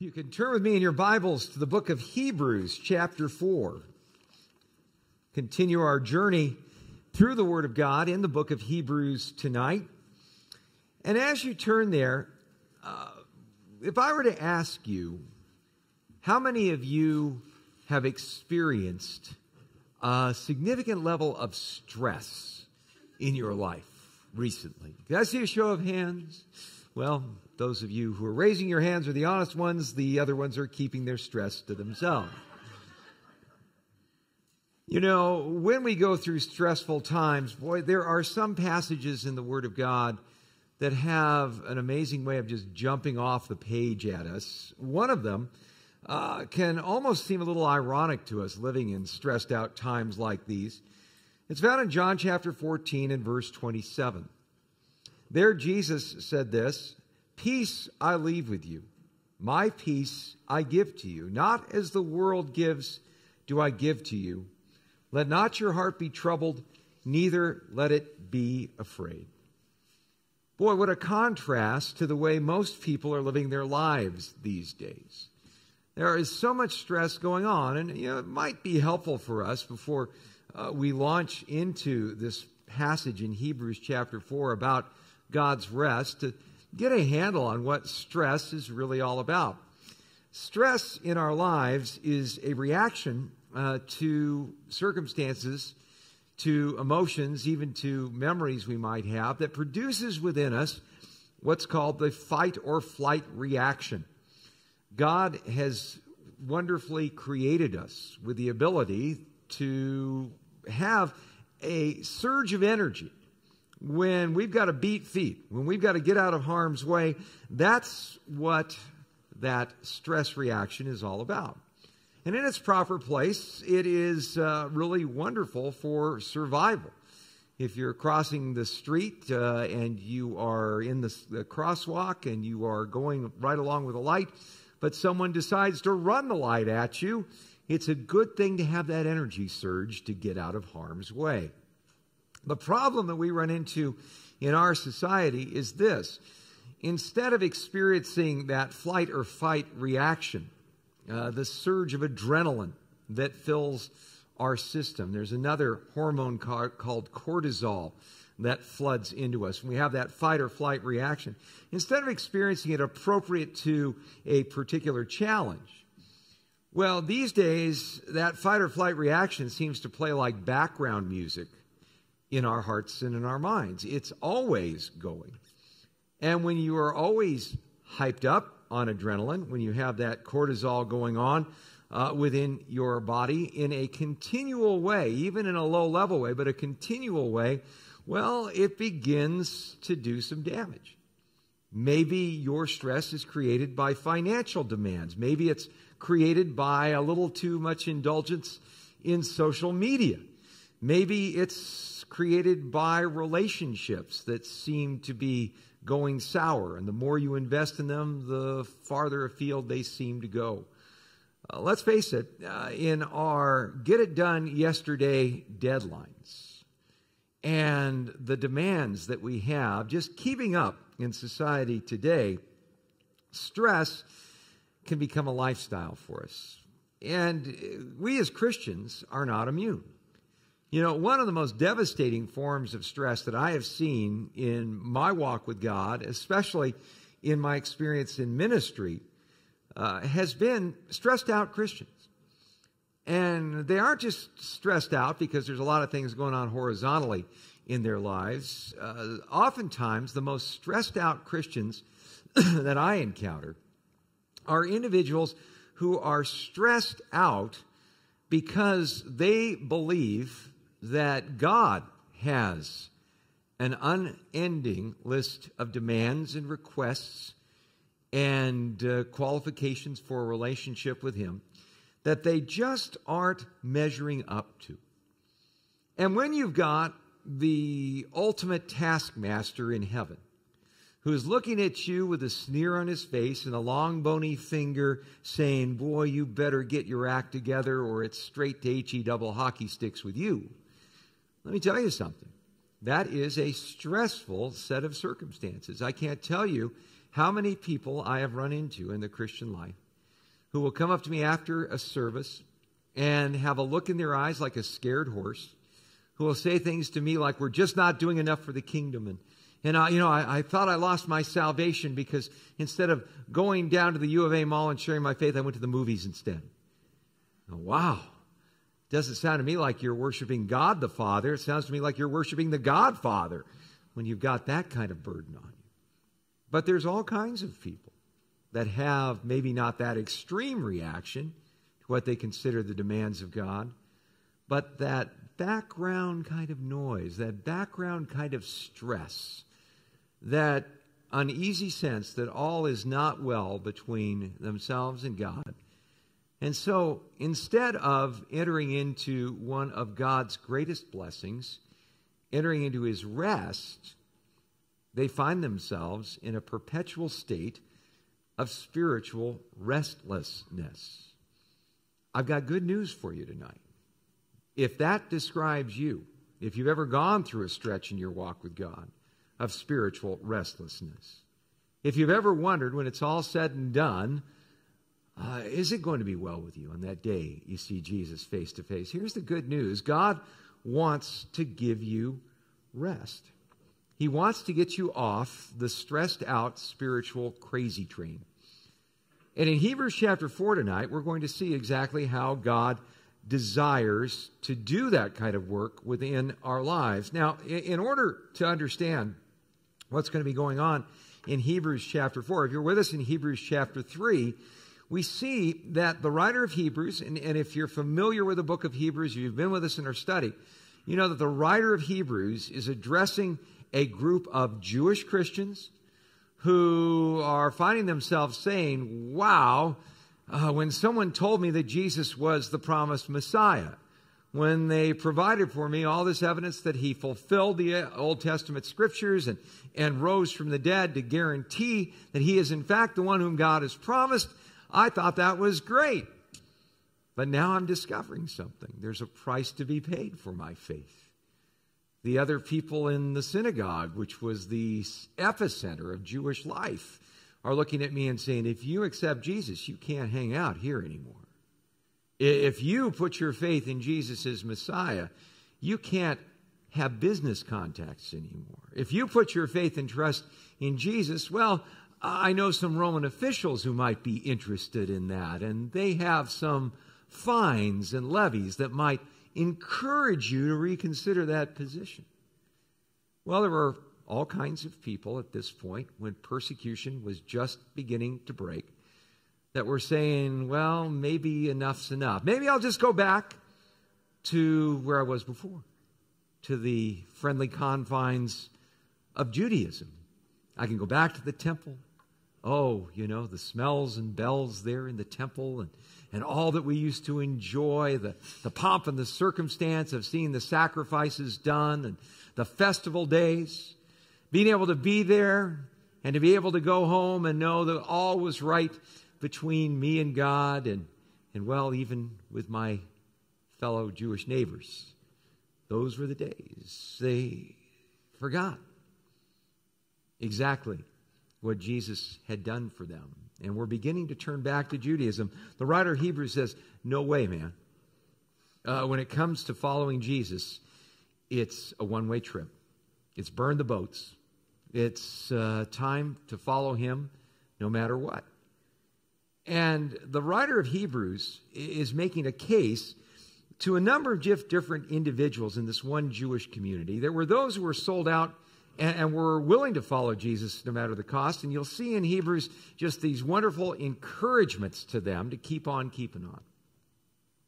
You can turn with me in your Bibles to the book of Hebrews, chapter 4. Continue our journey through the Word of God in the book of Hebrews tonight. And as you turn there, if I were to ask you, how many of you have experienced a significant level of stress in your life recently? Can I see a show of hands? Well, those of you who are raising your hands are the honest ones. The other ones are keeping their stress to themselves. You know, when we go through stressful times, boy, there are some passages in the Word of God that have an amazing way of just jumping off the page at us. One of them can almost seem a little ironic to us living in stressed out times like these. It's found in John chapter 14 and verse 27. There Jesus said this, "Peace I leave with you, my peace I give to you. Not as the world gives do I give to you. Let not your heart be troubled, neither let it be afraid." Boy, what a contrast to the way most people are living their lives these days. There is so much stress going on, and you know, it might be helpful for us before we launch into this passage in Hebrews chapter 4 about God's rest to get a handle on what stress is really all about. Stress in our lives is a reaction to circumstances, to emotions, even to memories we might have that produces within us what's called the fight or flight reaction. God has wonderfully created us with the ability to have a surge of energy. When we've got to beat feet, when we've got to get out of harm's way, that's what that stress reaction is all about. And in its proper place, it is really wonderful for survival. If you're crossing the street and you are in the crosswalk and you are going right along with a light, but someone decides to run the light at you, it's a good thing to have that energy surge to get out of harm's way. The problem that we run into in our society is this. Instead of experiencing that flight or fight reaction, the surge of adrenaline that fills our system, there's another hormone called cortisol that floods into us. We have that fight or flight reaction. Instead of experiencing it appropriate to a particular challenge, well, these days, that fight or flight reaction seems to play like background music in our hearts and in our minds. It's always going. And when you are always hyped up on adrenaline, when you have that cortisol going on within your body in a continual way, even in a low-level way, but a continual way, well, it begins to do some damage. Maybe your stress is created by financial demands. Maybe it's created by a little too much indulgence in social media. Maybe it's created by relationships that seem to be going sour, and the more you invest in them, the farther afield they seem to go. Let's face it, in our get-it-done-yesterday deadlines and the demands that we have, just keeping up in society today, stress can become a lifestyle for us. And we as Christians are not immune. You know, one of the most devastating forms of stress that I have seen in my walk with God, especially in my experience in ministry, has been stressed out Christians. And they aren't just stressed out because there's a lot of things going on horizontally in their lives. Oftentimes, the most stressed out Christians that I encounter are individuals who are stressed out because they believe that God has an unending list of demands and requests and qualifications for a relationship with Him that they just aren't measuring up to. And when you've got the ultimate taskmaster in heaven, who is looking at you with a sneer on his face and a long bony finger saying, "Boy, you better get your act together or it's straight to H-E double hockey sticks with you." Let me tell you something. That is a stressful set of circumstances. I can't tell you how many people I have run into in the Christian life who will come up to me after a service and have a look in their eyes like a scared horse, who will say things to me like, we're just not doing enough for the kingdom. And I thought I lost my salvation because instead of going down to the U of A mall and sharing my faith, I went to the movies instead. Oh, wow. Doesn't sound to me like you're worshiping God the Father. It sounds to me like you're worshiping the Godfather when you've got that kind of burden on you. But there's all kinds of people that have maybe not that extreme reaction to what they consider the demands of God, but that background kind of noise, that background kind of stress, that uneasy sense that all is not well between themselves and God. And so instead of entering into one of God's greatest blessings, entering into his rest, they find themselves in a perpetual state of spiritual restlessness. I've got good news for you tonight. If that describes you, if you've ever gone through a stretch in your walk with God of spiritual restlessness, if you've ever wondered when it's all said and done, is it going to be well with you on that day you see Jesus face to face? Here's the good news. God wants to give you rest. He wants to get you off the stressed out spiritual crazy train. And in Hebrews chapter 4 tonight, we're going to see exactly how God desires to do that kind of work within our lives. Now, in order to understand what's going to be going on in Hebrews chapter 4, if you're with us in Hebrews chapter 3, we see that the writer of Hebrews, and if you're familiar with the book of Hebrews, you've been with us in our study, you know that the writer of Hebrews is addressing a group of Jewish Christians who are finding themselves saying, wow, when someone told me that Jesus was the promised Messiah, when they provided for me all this evidence that he fulfilled the Old Testament scriptures and rose from the dead to guarantee that he is in fact the one whom God has promised, I thought that was great, but now I'm discovering something. There's a price to be paid for my faith. The other people in the synagogue, which was the epicenter of Jewish life, are looking at me and saying, if you accept Jesus, you can't hang out here anymore. If you put your faith in Jesus as Messiah, you can't have business contacts anymore. If you put your faith and trust in Jesus, well, I know some Roman officials who might be interested in that, and they have some fines and levies that might encourage you to reconsider that position. Well, there were all kinds of people at this point, when persecution was just beginning to break, that were saying, well, maybe enough's enough. Maybe I'll just go back to where I was before, to the friendly confines of Judaism. I can go back to the temple. Oh, you know, the smells and bells there in the temple and all that we used to enjoy, the pomp and the circumstance of seeing the sacrifices done and the festival days, being able to be there and to be able to go home and know that all was right between me and God and well, even with my fellow Jewish neighbors. Those were the days. They forgot exactly what Jesus had done for them. And we're beginning to turn back to Judaism. The writer of Hebrews says, no way, man. When it comes to following Jesus, it's a one-way trip. It's burn the boats. It's time to follow him no matter what. And the writer of Hebrews is making a case to a number of different individuals in this one Jewish community. There were those who were sold out and we're willing to follow Jesus no matter the cost. And you'll see in Hebrews just these wonderful encouragements to them to keep on keeping on.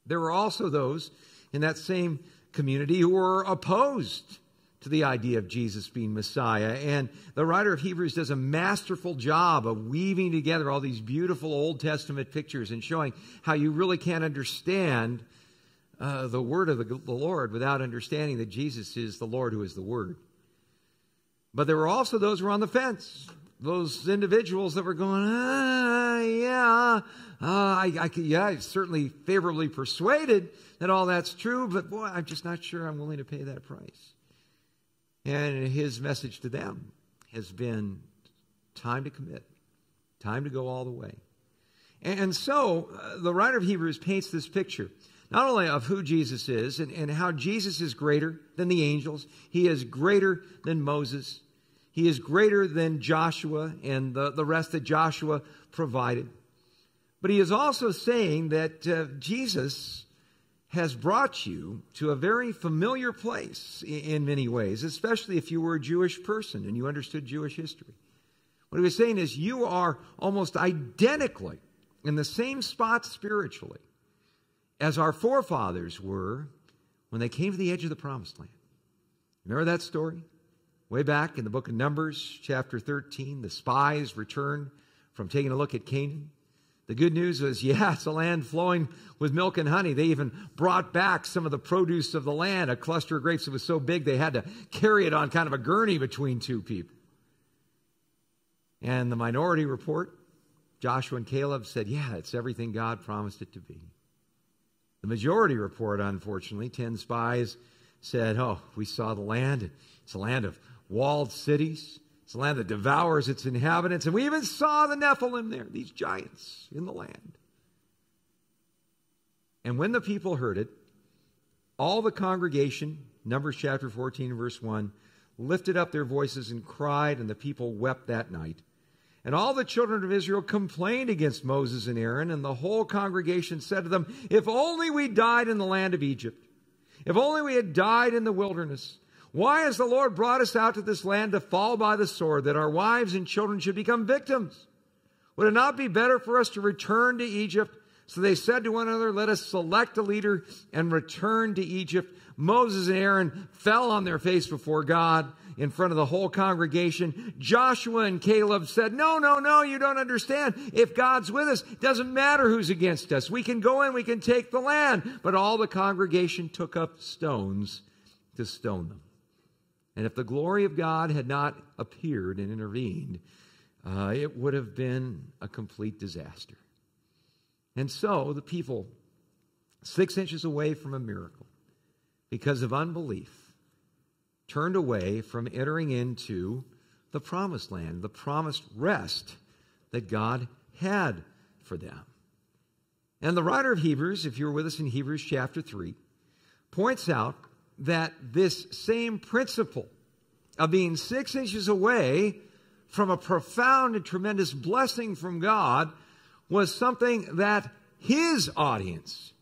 There were also those in that same community who were opposed to the idea of Jesus being Messiah. And the writer of Hebrews does a masterful job of weaving together all these beautiful Old Testament pictures and showing how you really can't understand the word of the Lord without understanding that Jesus is the Lord who is the Word. But there were also those who were on the fence, those individuals that were going, I'm certainly favorably persuaded that all that's true, but boy, I'm just not sure I'm willing to pay that price. And his message to them has been time to commit, time to go all the way. And so the writer of Hebrews paints this picture, not only of who Jesus is and how Jesus is greater than the angels. He is greater than Moses. He is greater than Joshua and the rest that Joshua provided. But he is also saying that Jesus has brought you to a very familiar place in many ways, especially if you were a Jewish person and you understood Jewish history. What he was saying is you are almost identically in the same spot spiritually as our forefathers were when they came to the edge of the promised land. Remember that story? Way back in the book of Numbers, chapter 13, the spies returned from taking a look at Canaan. The good news is, yeah, it's a land flowing with milk and honey. They even brought back some of the produce of the land, a cluster of grapes that was so big they had to carry it on kind of a gurney between two people. And the Minority Report, Joshua and Caleb said, yeah, it's everything God promised it to be. The Majority Report, unfortunately, 10 spies said, oh, we saw the land. It's a land of walled cities. It's a land that devours its inhabitants. And we even saw the Nephilim there, these giants in the land. And when the people heard it, all the congregation, Numbers chapter 14, verse 1, lifted up their voices and cried, and the people wept that night. And all the children of Israel complained against Moses and Aaron, and the whole congregation said to them, if only we died in the land of Egypt. If only we had died in the wilderness. Why has the Lord brought us out to this land to fall by the sword, that our wives and children should become victims? Would it not be better for us to return to Egypt? So they said to one another, let us select a leader and return to Egypt. Moses and Aaron fell on their face before God in front of the whole congregation. Joshua and Caleb said, no, you don't understand. If God's with us, it doesn't matter who's against us. We can go in, we can take the land. But all the congregation took up stones to stone them. And if the glory of God had not appeared and intervened, it would have been a complete disaster. And so the people, 6 inches away from a miracle, because of unbelief, turned away from entering into the promised land, the promised rest that God had for them. And the writer of Hebrews, if you were with us in Hebrews chapter 3, points out that this same principle of being 6 inches away from a profound and tremendous blessing from God was something that his audience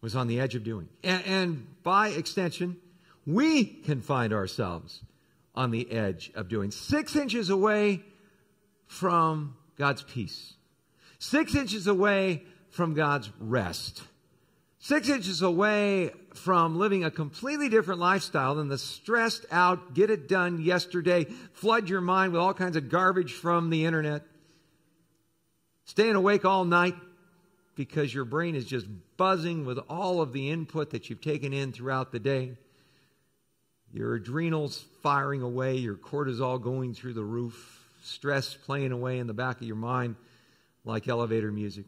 was on the edge of doing. And by extension, we can find ourselves on the edge of doing. 6 inches away from God's peace. 6 inches away from God's rest. 6 inches away from living a completely different lifestyle than the stressed out, get it done yesterday, flood your mind with all kinds of garbage from the internet. Staying awake all night because your brain is just buzzing with all of the input that you've taken in throughout the day. Your adrenals firing away, your cortisol going through the roof, stress playing away in the back of your mind like elevator music.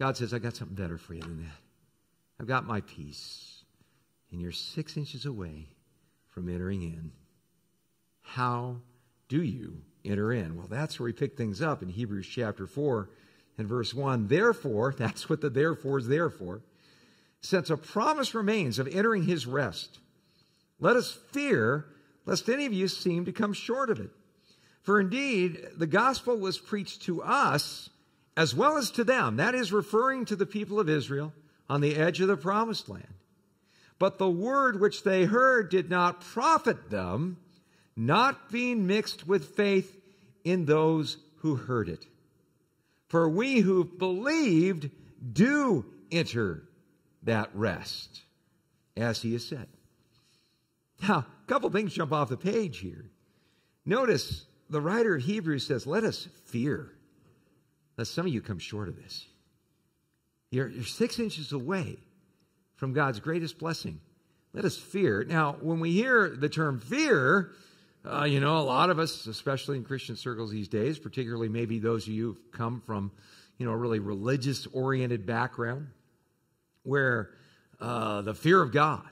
God says, I got something better for you than that. I've got my peace. And you're 6 inches away from entering in. How do you enter in? Well, that's where we pick things up in Hebrews chapter 4 and verse 1. Therefore, that's what the therefore is there for. Since a promise remains of entering his rest, let us fear lest any of you seem to come short of it. For indeed, the gospel was preached to us as well as to them. That is referring to the people of Israel on the edge of the promised land. But the word which they heard did not profit them, not being mixed with faith in those who heard it. For we who believed do enter that rest, as he has said. Now, a couple things jump off the page here. Notice the writer of Hebrews says, let us fear lest some of you come short of this. You're 6 inches away from God's greatest blessing. Let us fear. Now, when we hear the term fear, a lot of us, especially in Christian circles these days, particularly maybe those of you who've come from, a really religious-oriented background, where the fear of God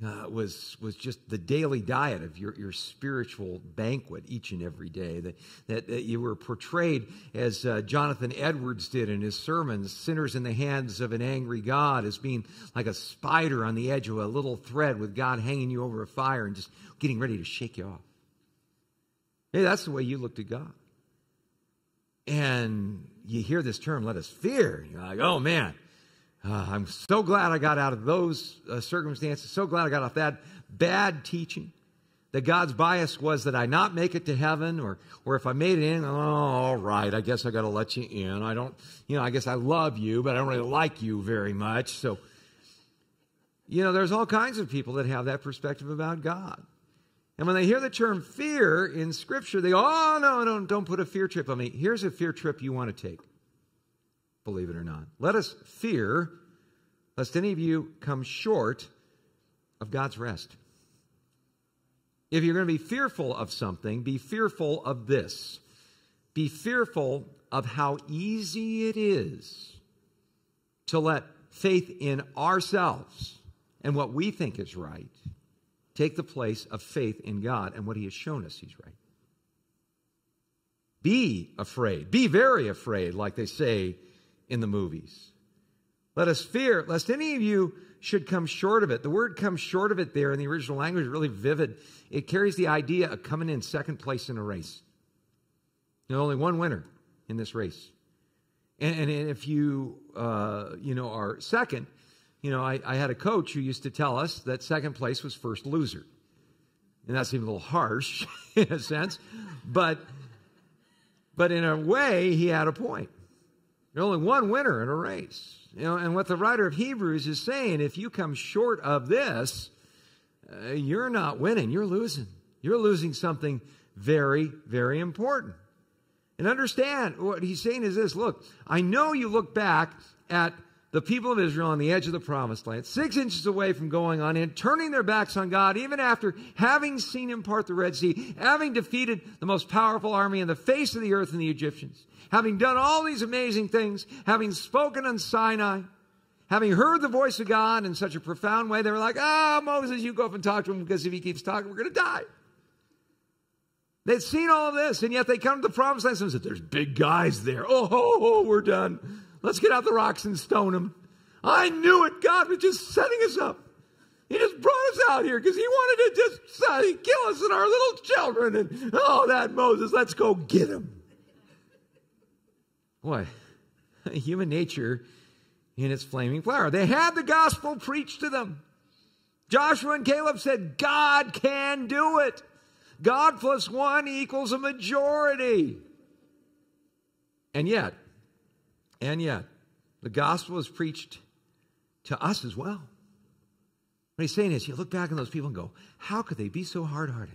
was just the daily diet of your spiritual banquet each and every day. That you were portrayed as Jonathan Edwards did in his sermons, sinners in the hands of an angry God, as being like a spider on the edge of a little thread with God hanging you over a fire and just getting ready to shake you off. Hey, that's the way you looked at God. And you hear this term, let us fear. You're like, oh man, I'm so glad I got out of those circumstances. So glad I got off that bad teaching. That God's bias was that I not make it to heaven, or if I made it in, oh, all right, I guess I got to let you in. I don't, I guess I love you, but I don't really like you very much. So, there's all kinds of people that have that perspective about God. And when they hear the term fear in Scripture, they go, oh, no, don't put a fear trip on me. Here's a fear trip you want to take, believe it or not. Let us fear lest any of you come short of God's rest. If you're going to be fearful of something, be fearful of this. Be fearful of how easy it is to let faith in ourselves and what we think is right take the place of faith in God and what He has shown us He's right. Be afraid. Be very afraid, like they say in the movies. Let us fear, lest any of you should come short of it. The word "come short of it" there in the original language is really vivid. It carries the idea of coming in second place in a race. There's only one winner in this race. And if you, are second... I had a coach who used to tell us that second place was first loser. And that seemed a little harsh in a sense. But in a way, he had a point. There's only one winner in a race. And what the writer of Hebrews is saying, if you come short of this, you're not winning. You're losing. You're losing something very, very important. And understand what he's saying is this. Look, I know you look back at the people of Israel on the edge of the promised land, 6 inches away from going on in, turning their backs on God, even after having seen Him part the Red Sea, having defeated the most powerful army in the face of the earth and the Egyptians, having done all these amazing things, having spoken on Sinai, having heard the voice of God in such a profound way, they were like, ah, Moses, you go up and talk to him, because if he keeps talking, we're going to die. They'd seen all of this, and yet they come to the promised land and said, there's big guys there. Oh, we're done. Let's get out the rocks and stone them. I knew it. God was just setting us up. He just brought us out here because He wanted to just kill us and our little children. And oh, that Moses, let's go get him. Boy, human nature in its flaming flower. They had the gospel preached to them. Joshua and Caleb said, God can do it. God plus one equals a majority. And yet, the gospel is preached to us as well. What he's saying is, you look back on those people and go, how could they be so hard-hearted?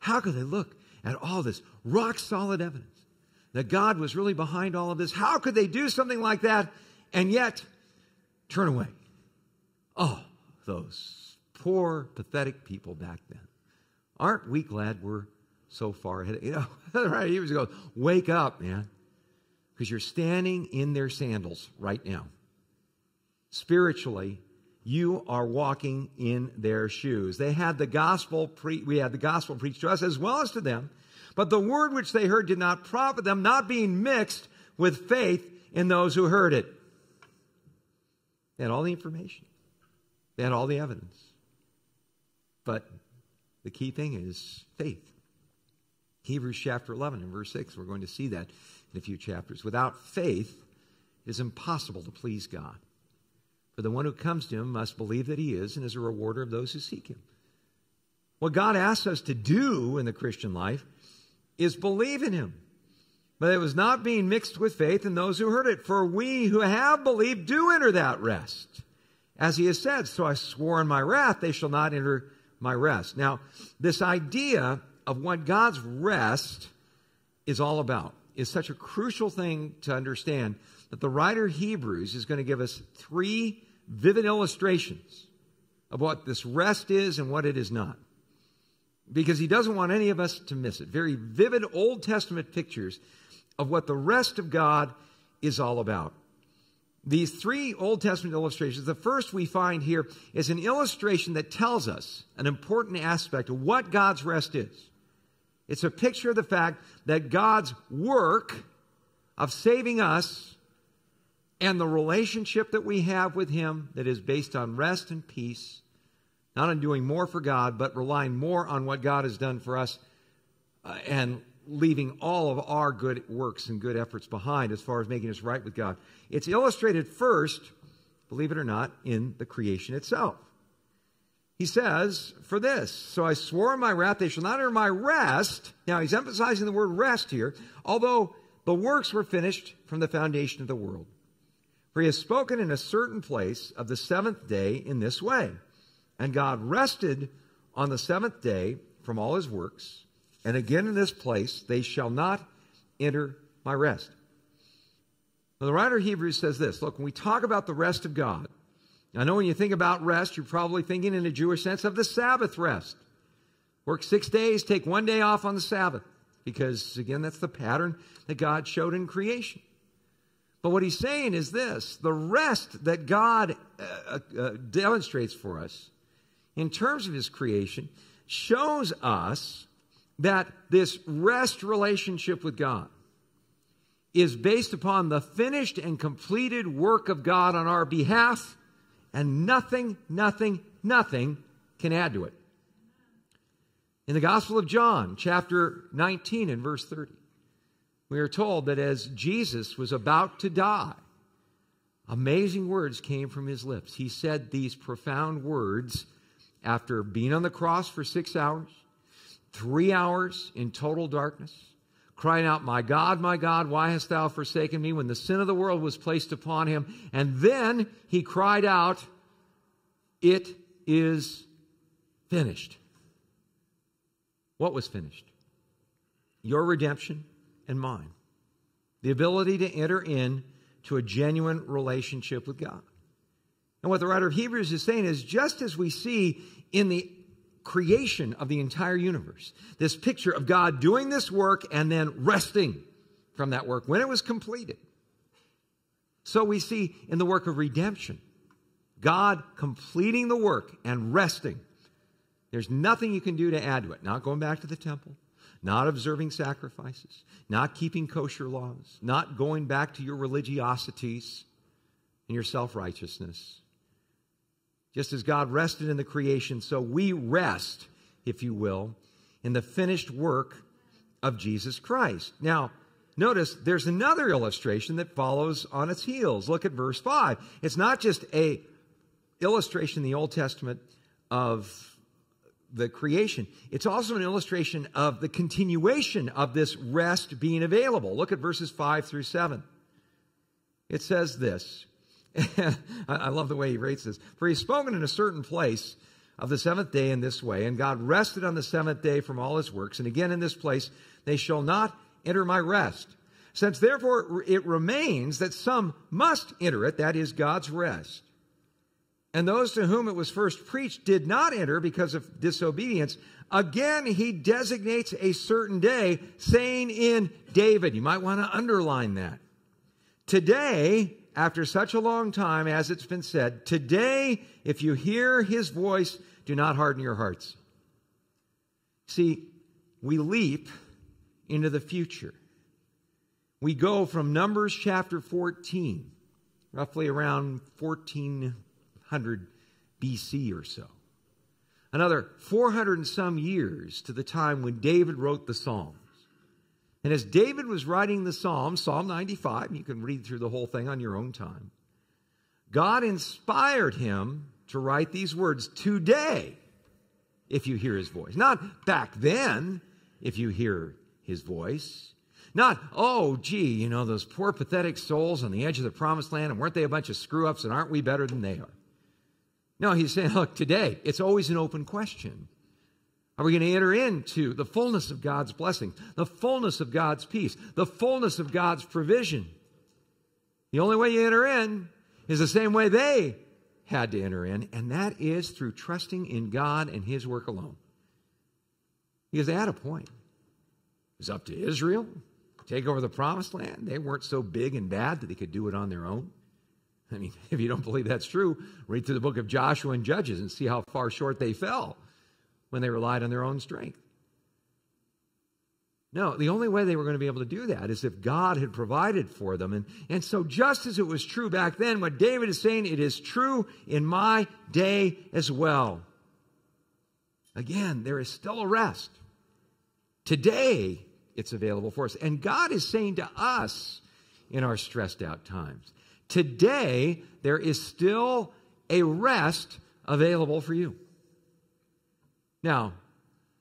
How could they look at all this rock-solid evidence that God was really behind all of this? How could they do something like that and yet turn away? Oh, those poor, pathetic people back then. Aren't we glad we're so far ahead? Right, he was going, wake up, man. Because you're standing in their sandals right now. Spiritually, you are walking in their shoes. They had the gospel we had the gospel preached to us as well as to them, but the word which they heard did not profit them, not being mixed with faith in those who heard it. They had all the information. They had all the evidence. But the key thing is faith. Hebrews chapter 11 and verse 6, we're going to see that in a few chapters. Without faith, it is impossible to please God. For the one who comes to Him must believe that He is and is a rewarder of those who seek Him. What God asks us to do in the Christian life is believe in Him. But it was not being mixed with faith in those who heard it. For we who have believed do enter that rest. As He has said, so I swore in my wrath, they shall not enter my rest. Now, this idea of what God's rest is all about is such a crucial thing to understand that the writer Hebrews is going to give us 3 vivid illustrations of what this rest is and what it is not, because he doesn't want any of us to miss it. Very vivid Old Testament pictures of what the rest of God is all about. these three Old Testament illustrations. The first we find here is an illustration that tells us an important aspect of what God's rest is. It's a picture of the fact that God's work of saving us and the relationship that we have with Him that is based on rest and peace, not on doing more for God, but relying more on what God has done for us and leaving all of our good works and good efforts behind as far as making us right with God. It's illustrated first, believe it or not, in the creation itself. He says, for this, so I swore in my wrath, they shall not enter my rest. Now, he's emphasizing the word rest here, although the works were finished from the foundation of the world. For he has spoken in a certain place of the seventh day in this way. And God rested on the seventh day from all his works. And again in this place, they shall not enter my rest. Now, the writer of Hebrews says this. Look, when we talk about the rest of God, I know when you think about rest, you're probably thinking in a Jewish sense of the Sabbath rest. Work 6 days, take one day off on the Sabbath. Because, again, that's the pattern that God showed in creation. But what he's saying is this. The rest that God demonstrates for us in terms of his creation shows us that this rest relationship with God is based upon the finished and completed work of God on our behalf. And nothing, nothing, nothing can add to it. In the Gospel of John, chapter 19 and verse 30, we are told that as Jesus was about to die, amazing words came from his lips. He said these profound words after being on the cross for 6 hours, 3 hours in total darkness, crying out, my God, why hast thou forsaken me? When the sin of the world was placed upon him. And then he cried out, it is finished. What was finished? Your redemption and mine. The ability to enter in to a genuine relationship with God. And what the writer of Hebrews is saying is, just as we see in the creation of the entire universe, this picture of God doing this work and then resting from that work when it was completed. So we see in the work of redemption, God completing the work and resting. There's nothing you can do to add to it. Not going back to the temple, not observing sacrifices, not keeping kosher laws, not going back to your religiosities and your self-righteousness. Just as God rested in the creation, so we rest, if you will, in the finished work of Jesus Christ. Now, notice there's another illustration that follows on its heels. Look at verse 5. It's not just an illustration in the Old Testament of the creation. It's also an illustration of the continuation of this rest being available. Look at verses 5 through 7. It says this. I love the way he writes this. For he has spoken in a certain place of the seventh day in this way, and God rested on the seventh day from all his works. And again in this place, they shall not enter my rest. Since therefore it remains that some must enter it, that is God's rest. And those to whom it was first preached did not enter because of disobedience. Again, he designates a certain day, saying in David, you might want to underline that. Today, after such a long time, as it's been said, today, if you hear his voice, do not harden your hearts. See, we leap into the future. We go from Numbers chapter 14, roughly around 1400 BC or so. Another 400 and some years to the time when David wrote the Psalms. And as David was writing the Psalm, Psalm 95, you can read through the whole thing on your own time, God inspired him to write these words, today, if you hear his voice. Not back then, if you hear his voice. Not, oh, gee, you know, those poor pathetic souls on the edge of the promised land, and weren't they a bunch of screw-ups, and aren't we better than they are? No, he's saying, look, today, it's always an open question. Are we going to enter into the fullness of God's blessing, the fullness of God's peace, the fullness of God's provision? The only way you enter in is the same way they had to enter in, and that is through trusting in God and his work alone. Because they had a point. It was up to Israel to take over the promised land. They weren't so big and bad that they could do it on their own. I mean, if you don't believe that's true, read through the book of Joshua and Judges and see how far short they fell when they relied on their own strength. No, the only way they were going to be able to do that is if God had provided for them. And so just as it was true back then, what David is saying, it is true in my day as well. Again, there is still a rest. Today, it's available for us. And God is saying to us in our stressed out times, today, there is still a rest available for you. Now,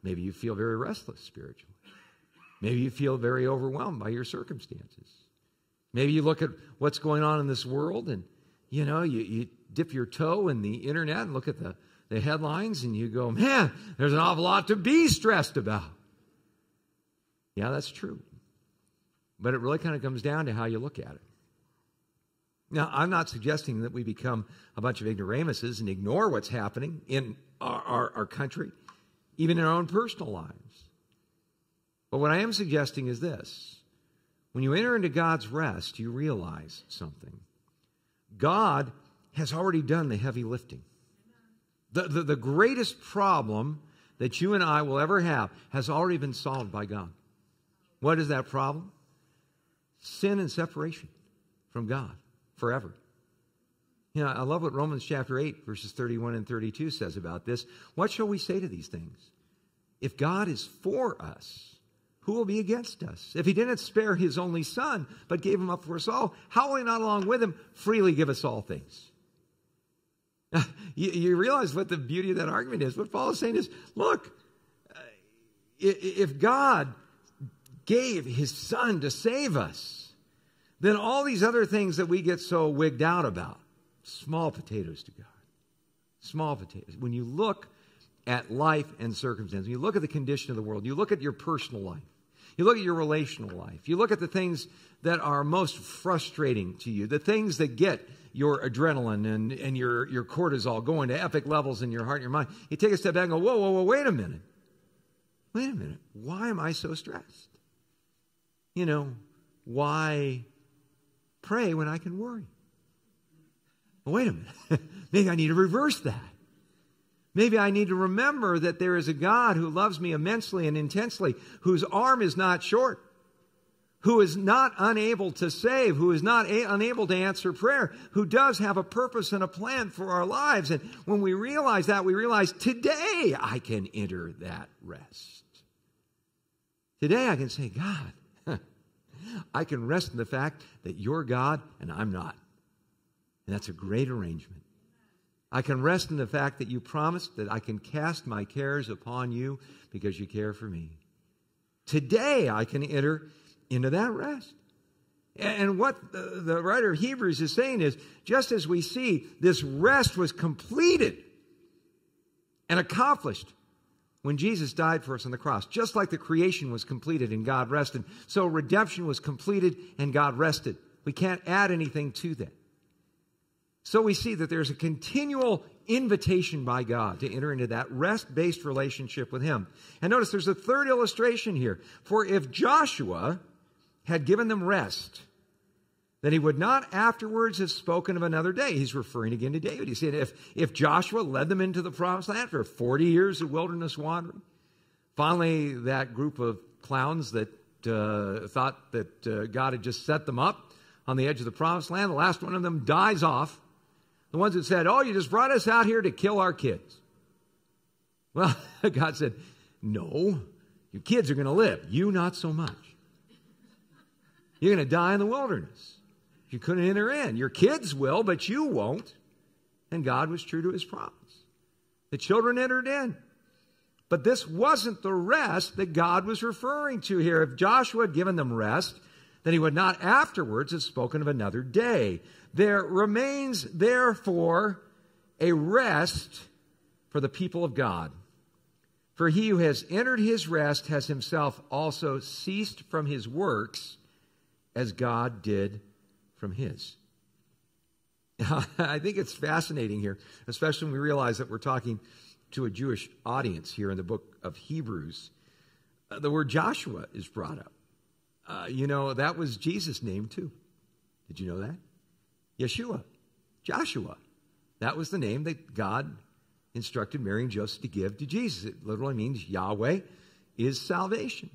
maybe you feel very restless spiritually. Maybe you feel very overwhelmed by your circumstances. Maybe you look at what's going on in this world and, you know, you dip your toe in the internet and look at the headlines and you go, man, there's an awful lot to be stressed about. Yeah, that's true. But it really kind of comes down to how you look at it. Now, I'm not suggesting that we become a bunch of ignoramuses and ignore what's happening in our country, even in our own personal lives. But what I am suggesting is this. When you enter into God's rest, you realize something. God has already done the heavy lifting. The greatest problem that you and I will ever have has already been solved by God. What is that problem? Sin and separation from God forever. You know, I love what Romans chapter 8, verses 31 and 32 says about this. What shall we say to these things? If God is for us, who will be against us? If he didn't spare his only son, but gave him up for us all, how will he not along with him freely give us all things? You realize what the beauty of that argument is. What Paul is saying is, look, if God gave his son to save us, then all these other things that we get so wigged out about, small potatoes to God, small potatoes. When you look at life and circumstance, when you look at the condition of the world, you look at your personal life, you look at your relational life. You look at the things that are most frustrating to you, the things that get your adrenaline and your cortisol going to epic levels in your heart and your mind. You take a step back and go, whoa, whoa, whoa, wait a minute. Wait a minute. Why am I so stressed? You know, why pray when I can worry? Well, wait a minute. Maybe I need to reverse that. Maybe I need to remember that there is a God who loves me immensely and intensely, whose arm is not short, who is not unable to save, who is not unable to answer prayer, who does have a purpose and a plan for our lives. And when we realize that, we realize today I can enter that rest. Today I can say, God, I can rest in the fact that you're God and I'm not. And that's a great arrangement. I can rest in the fact that you promised that I can cast my cares upon you because you care for me. Today, I can enter into that rest. And what the writer of Hebrews is saying is, just as we see, this rest was completed and accomplished when Jesus died for us on the cross, just like the creation was completed and God rested. So redemption was completed and God rested. We can't add anything to that. So we see that there's a continual invitation by God to enter into that rest-based relationship with him. And notice there's a third illustration here. For if Joshua had given them rest, then he would not afterwards have spoken of another day. He's referring again to David. He said, if Joshua led them into the promised land for 40 years of wilderness wandering, finally that group of clowns that thought that God had just set them up on the edge of the promised land, the last one of them dies off. The ones that said, oh, you just brought us out here to kill our kids. Well, God said, no, your kids are going to live. You not so much. You're going to die in the wilderness. You couldn't enter in. Your kids will, but you won't. And God was true to his promise. The children entered in. But this wasn't the rest that God was referring to here. If Joshua had given them rest, then he would not afterwards have spoken of another day. There remains, therefore, a rest for the people of God. For he who has entered his rest has himself also ceased from his works as God did from his. Now, I think it's fascinating here, especially when we realize that we're talking to a Jewish audience here in the book of Hebrews. The word Joshua is brought up. You know, that was Jesus' name too. Did you know that? Yeshua Joshua. That was the name that God instructed Mary and Joseph to give to Jesus. It literally means Yahweh is salvation.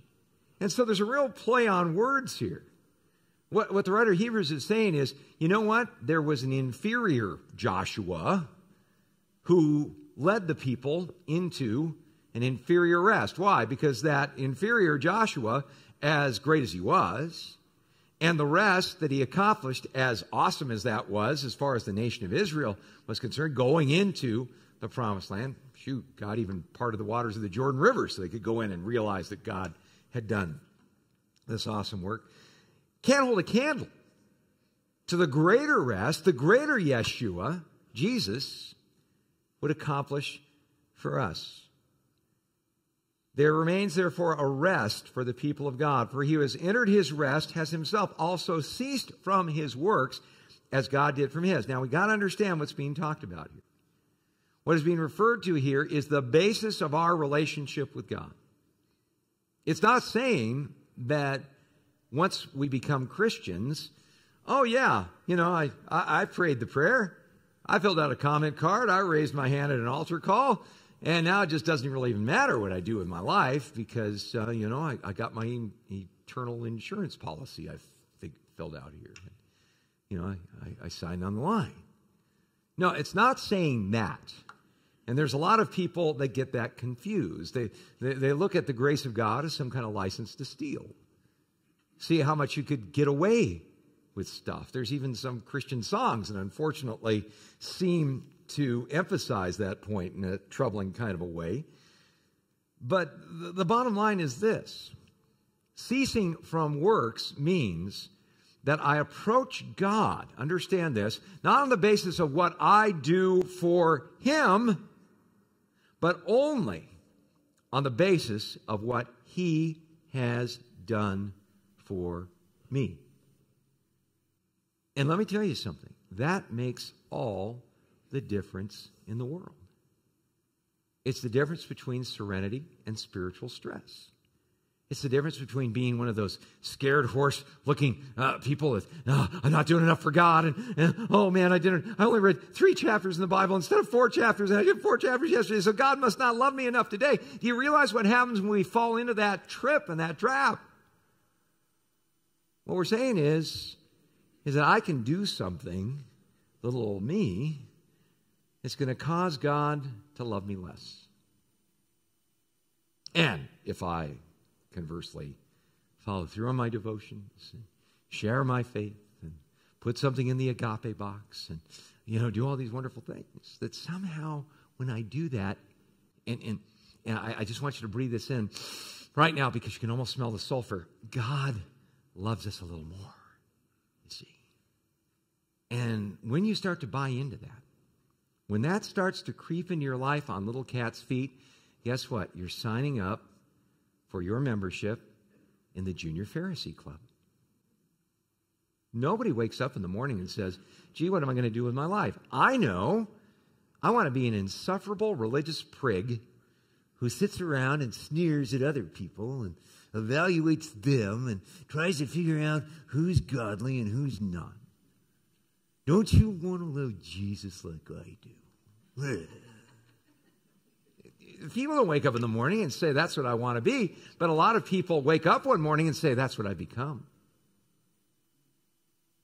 And so there's a real play on words here. What the writer of Hebrews is saying is, you know what? There was an inferior Joshua who led the people into an inferior rest. Why? Because that inferior Joshua, as great as he was, and the rest that he accomplished, as awesome as that was, as far as the nation of Israel was concerned, going into the promised land. Shoot, God even parted the waters of the Jordan River so they could go in and realize that God had done this awesome work. Can't hold a candle to the greater rest, the greater Yeshua, Jesus, would accomplish for us. There remains, therefore, a rest for the people of God. For he who has entered his rest has himself also ceased from his works as God did from his. Now, we got to understand what's being talked about here. What is being referred to here is the basis of our relationship with God. It's not saying that once we become Christians, oh, yeah, you know, I prayed the prayer. I filled out a comment card. I raised my hand at an altar call. And now it just doesn't really even matter what I do with my life because, you know, I got my eternal insurance policy I think filled out here. You know, I signed on the line. No, it's not saying that. And there's a lot of people that get that confused. They look at the grace of God as some kind of license to steal. See how much you could get away with stuff. There's even some Christian songs that unfortunately seem to emphasize that point in a troubling kind of a way. But the bottom line is this. Ceasing from works means that I approach God, understand this, not on the basis of what I do for him, but only on the basis of what he has done for me. And let me tell you something. That makes all the difference in the world. It's the difference between serenity and spiritual stress. It's the difference between being one of those scared horse looking people with, oh, I'm not doing enough for God. And oh man, I only read 3 chapters in the Bible instead of 4 chapters. And I did 4 chapters yesterday. So God must not love me enough today. Do you realize what happens when we fall into that trip and that trap? What we're saying is that I can do something, little old me, it's going to cause God to love me less. And if I, conversely, follow through on my devotions, and share my faith, and put something in the agape box, and, you know, do all these wonderful things, that somehow when I do that, and I just want you to breathe this in right now because you can almost smell the sulfur, God loves us a little more, you see. And when you start to buy into that, when that starts to creep into your life on little cat's feet, guess what? You're signing up for your membership in the Junior Pharisee Club. Nobody wakes up in the morning and says, gee, what am I going to do with my life? I know. I want to be an insufferable religious prig who sits around and sneers at other people and evaluates them and tries to figure out who's godly and who's not. Don't you want to love Jesus like I do? People don't wake up in the morning and say, that's what I want to be. But a lot of people wake up one morning and say, that's what I become.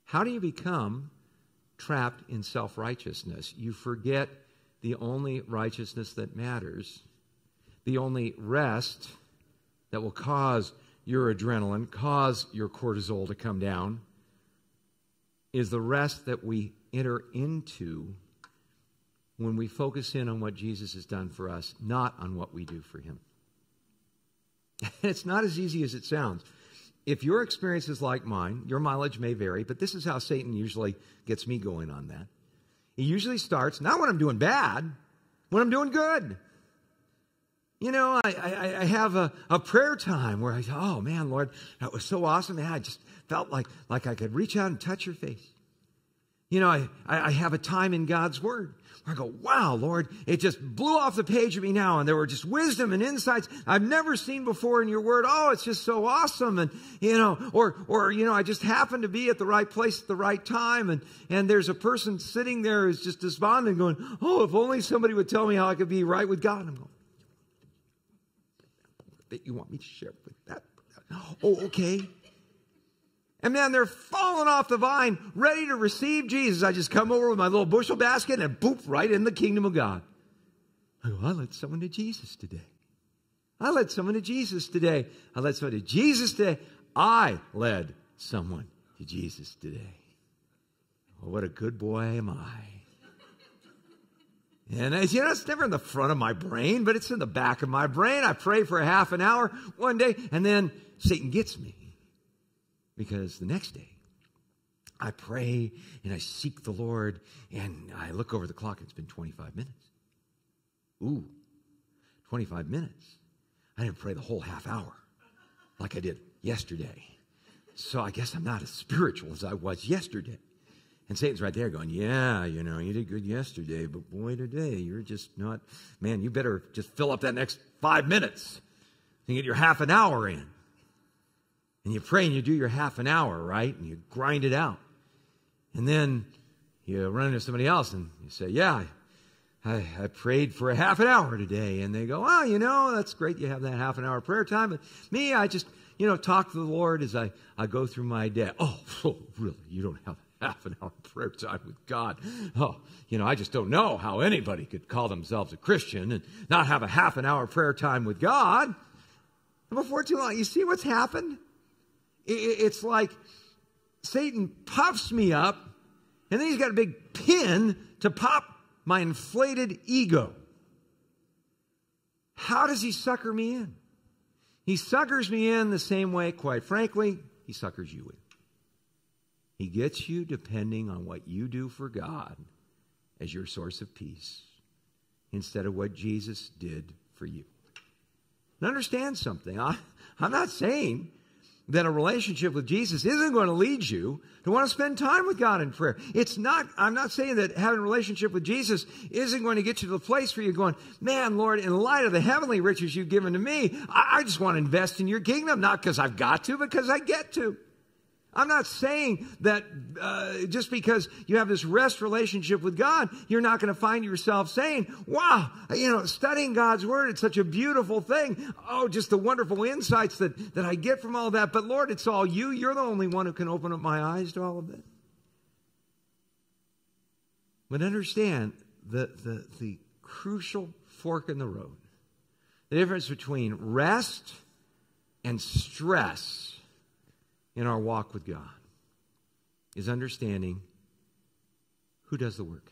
How do you become trapped in self-righteousness? You forget the only righteousness that matters, the only rest that will cause your adrenaline, cause your cortisol to come down, is the rest that we enter into when we focus in on what Jesus has done for us, not on what we do for him. It's not as easy as it sounds. If your experience is like mine, your mileage may vary, but this is how Satan usually gets me going on that. He usually starts, not when I'm doing bad, when I'm doing good. You know, I have a prayer time where I say, oh, man, Lord, that was so awesome. Man, I just felt like I could reach out and touch your face. You know, I have a time in God's Word where I go, wow, Lord, it just blew off the page of me now. And there were just wisdom and insights I've never seen before in your Word. Oh, it's just so awesome. And, you know, or, you know, I just happened to be at the right place at the right time. And there's a person sitting there who's just despondent going, oh, if only somebody would tell me how I could be right with God. And I'm going, that you want me to share with that? Oh, okay. And man, they're falling off the vine, ready to receive Jesus. I just come over with my little bushel basket and boop, right in the kingdom of God. I go, I led someone to Jesus today. I led someone to Jesus today. I led someone to Jesus today. I led someone to Jesus today. Oh, what a good boy am I. And you know, it's never in the front of my brain, but it's in the back of my brain. I pray for a half an hour one day, and then Satan gets me. Because the next day, I pray and I seek the Lord, and I look over the clock, and it's been 25 minutes. Ooh, 25 minutes. I didn't pray the whole half hour like I did yesterday. So I guess I'm not as spiritual as I was yesterday. And Satan's right there going, yeah, you know, you did good yesterday, but boy, today, you're just not, man, you better just fill up that next 5 minutes and get your half an hour in. And you pray and you do your half an hour, right? And you grind it out. And then you run into somebody else and you say, yeah, I prayed for a half an hour today. And they go, oh, you know, that's great. You have that half an hour prayer time. But me, I just, you know, talk to the Lord as I go through my day. Oh, really? You don't have half an hour prayer time with God? Oh, you know, I just don't know how anybody could call themselves a Christian and not have a half an hour prayer time with God. And before too long, you see what's happened? It's like Satan puffs me up, and then he's got a big pin to pop my inflated ego. How does he sucker me in? He suckers me in the same way, quite frankly, he suckers you in. He gets you depending on what you do for God as your source of peace instead of what Jesus did for you. And understand something. I'm not saying that a relationship with Jesus isn't going to lead you to want to spend time with God in prayer. It's not, I'm not saying that having a relationship with Jesus isn't going to get you to the place where you're going, man, Lord, in light of the heavenly riches you've given to me, I just want to invest in your kingdom, not because I've got to, but because I get to. I'm not saying that just because you have this rest relationship with God, you're not going to find yourself saying, wow, you know, studying God's Word, it's such a beautiful thing. Oh, just the wonderful insights that I get from all that. But Lord, it's all you. You're the only one who can open up my eyes to all of this. But understand the crucial fork in the road, the difference between rest and stress in our walk with God is understanding who does the work.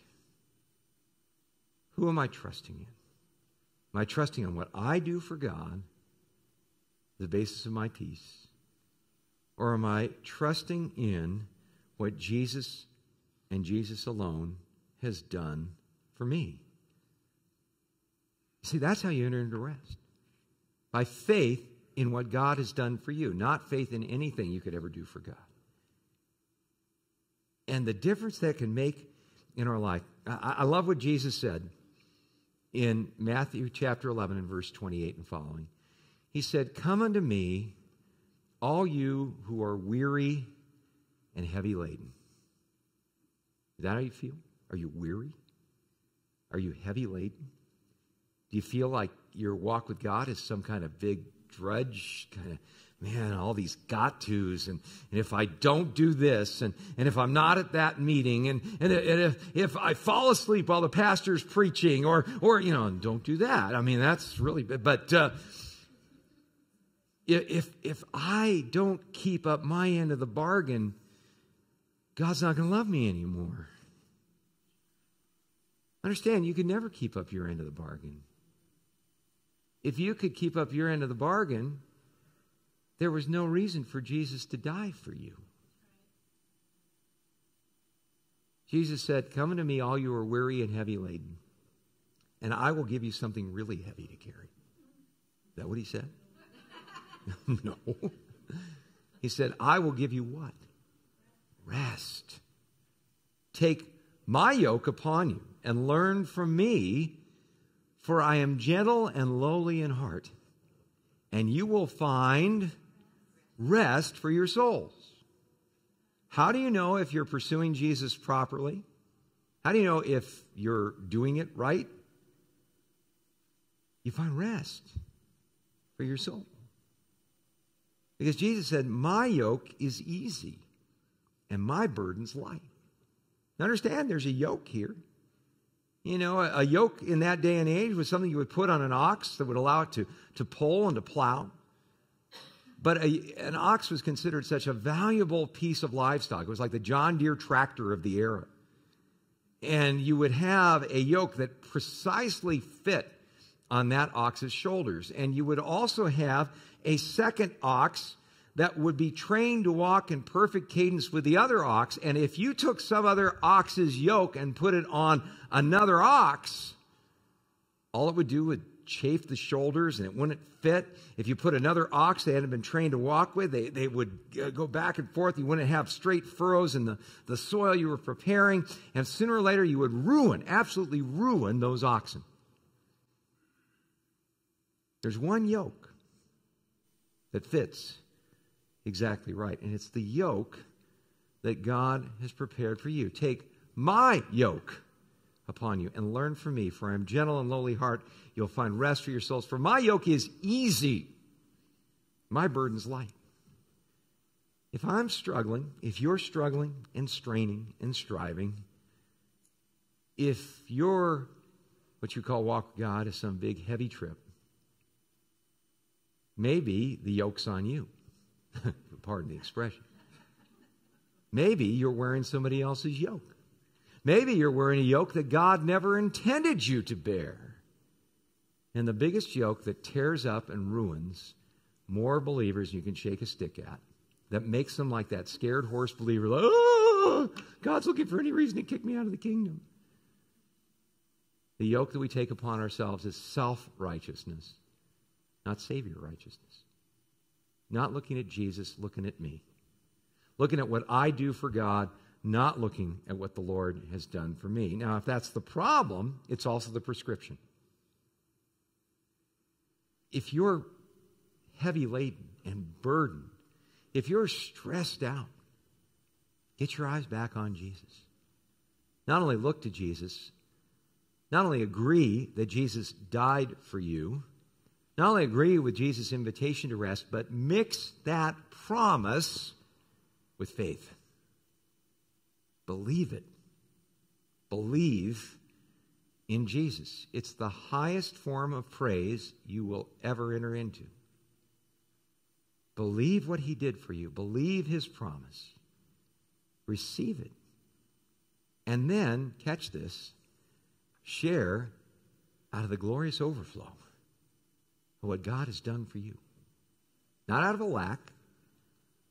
Who am I trusting in? Am I trusting on what I do for God, the basis of my peace? Or am I trusting in what Jesus and Jesus alone has done for me? See, that's how you enter into rest. By faith, in what God has done for you, not faith in anything you could ever do for God. And the difference that can make in our life, I love what Jesus said in Matthew chapter 11 and verse 28 and following. He said, come unto me, all you who are weary and heavy laden. Is that how you feel? Are you weary? Are you heavy laden? Do you feel like your walk with God is some kind of big drudge, kind of, man, all these got-tos, and if I don't do this, and if I'm not at that meeting, and if I fall asleep while the pastor's preaching, or you know, don't do that. I mean, that's really, but if I don't keep up my end of the bargain, God's not going to love me anymore. Understand, you can never keep up your end of the bargain. If you could keep up your end of the bargain, there was no reason for Jesus to die for you. Jesus said, come unto me, all you who are weary and heavy laden, and I will give you something really heavy to carry. Is that what he said? No. He said, I will give you what? Rest. Take my yoke upon you and learn from me, for I am gentle and lowly in heart, and you will find rest for your souls. How do you know if you're pursuing Jesus properly? How do you know if you're doing it right? You find rest for your soul. Because Jesus said, my yoke is easy and my burden's light. Now understand, there's a yoke here. You know, a yoke in that day and age was something you would put on an ox that would allow it to pull and to plow. But an ox was considered such a valuable piece of livestock. It was like the John Deere tractor of the era. And you would have a yoke that precisely fit on that ox's shoulders. And you would also have a second ox that would be trained to walk in perfect cadence with the other ox. And if you took some other ox's yoke and put it on another ox, all it would do would chafe the shoulders and it wouldn't fit. If you put another ox they hadn't been trained to walk with, they would go back and forth. You wouldn't have straight furrows in the soil you were preparing. And sooner or later, you would ruin, absolutely ruin those oxen. There's one yoke that fits exactly right, and it's the yoke that God has prepared for you. Take my yoke upon you and learn from me, for I am gentle and lowly heart. You'll find rest for your souls, for my yoke is easy, my burden's light. If I'm struggling, if you're struggling and straining and striving, if your what you call walk with God is some big heavy trip, maybe the yoke's on you. Pardon the expression. Maybe you're wearing somebody else's yoke. Maybe you're wearing a yoke that God never intended you to bear. And the biggest yoke that tears up and ruins more believers than you can shake a stick at, that makes them like that scared horse believer, like, oh, God's looking for any reason to kick me out of the kingdom. The yoke that we take upon ourselves is self-righteousness, not Savior righteousness. Not looking at Jesus, looking at me. Looking at what I do for God, not looking at what the Lord has done for me. Now, if that's the problem, it's also the prescription. If you're heavy laden and burdened, if you're stressed out, get your eyes back on Jesus. Not only look to Jesus, not only agree that Jesus died for you, not only agree with Jesus' invitation to rest, but mix that promise with faith. Believe it. Believe in Jesus. It's the highest form of praise you will ever enter into. Believe what he did for you. Believe his promise. Receive it. And then, catch this, share out of the glorious overflow what God has done for you. Not out of a lack,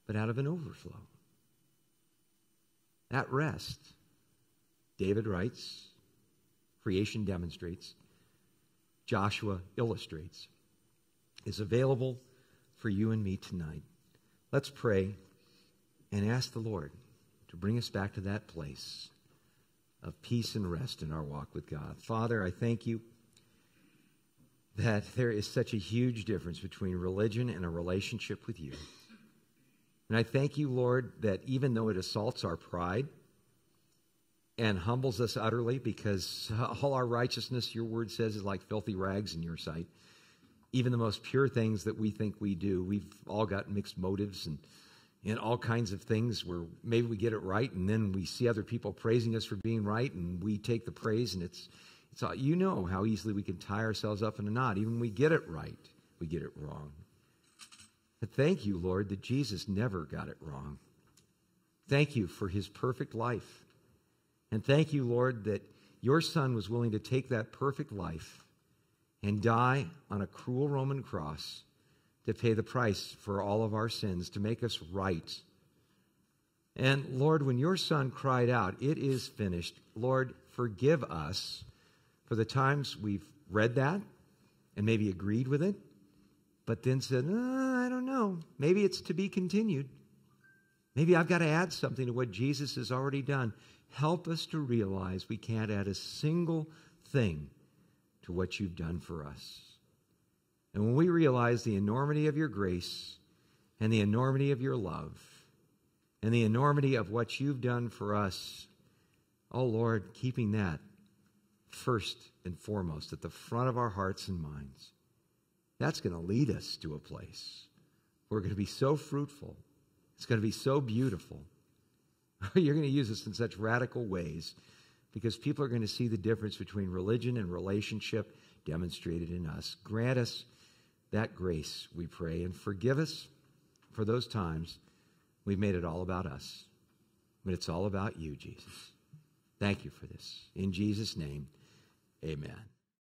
but out of an overflow. That rest, David writes, creation demonstrates, Joshua illustrates, is available for you and me tonight. Let's pray and ask the Lord to bring us back to that place of peace and rest in our walk with God. Father, I thank you that there is such a huge difference between religion and a relationship with you. And I thank you, Lord, that even though it assaults our pride and humbles us utterly, because all our righteousness, your word says, is like filthy rags in your sight. Even the most pure things that we think we do, we've all got mixed motives and all kinds of things where maybe we get it right, and then we see other people praising us for being right, and we take the praise, and So you know how easily we can tie ourselves up in a knot. Even when we get it right, we get it wrong. But thank you, Lord, that Jesus never got it wrong. Thank you for his perfect life. And thank you, Lord, that your son was willing to take that perfect life and die on a cruel Roman cross to pay the price for all of our sins, to make us right. And, Lord, when your son cried out, "It is finished," Lord, forgive us for the times we've read that and maybe agreed with it, but then said, I don't know. Maybe it's to be continued. Maybe I've got to add something to what Jesus has already done. Help us to realize we can't add a single thing to what you've done for us. And when we realize the enormity of your grace and the enormity of your love and the enormity of what you've done for us, oh Lord, keeping that first and foremost at the front of our hearts and minds, that's going to lead us to a place where we're going to be so fruitful. It's going to be so beautiful. You're going to use us in such radical ways because people are going to see the difference between religion and relationship demonstrated in us. Grant us that grace, we pray, and forgive us for those times we've made it all about us. But it's all about you, Jesus. Thank you for this. In Jesus' name, amen.